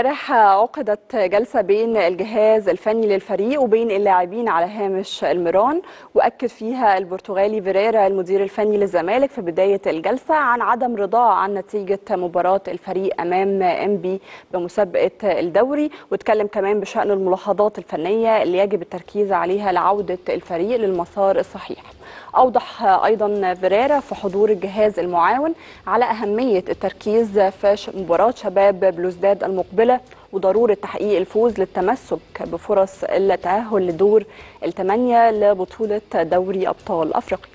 امبارح عقدت جلسة بين الجهاز الفني للفريق وبين اللاعبين على هامش المران، وأكد فيها البرتغالي فيريرا المدير الفني للزمالك في بداية الجلسة عن عدم رضاه عن نتيجة مباراة الفريق أمام إنبي بمسابقة الدوري، واتكلم كمان بشأن الملاحظات الفنية اللي يجب التركيز عليها لعودة الفريق للمسار الصحيح. أوضح أيضا فيريرا في حضور الجهاز المعاون على أهمية التركيز في مباراة شباب بلوزداد المقبلة وضرورة تحقيق الفوز للتمسك بفرص التأهل لدور الثمانية لبطولة دوري أبطال أفريقيا.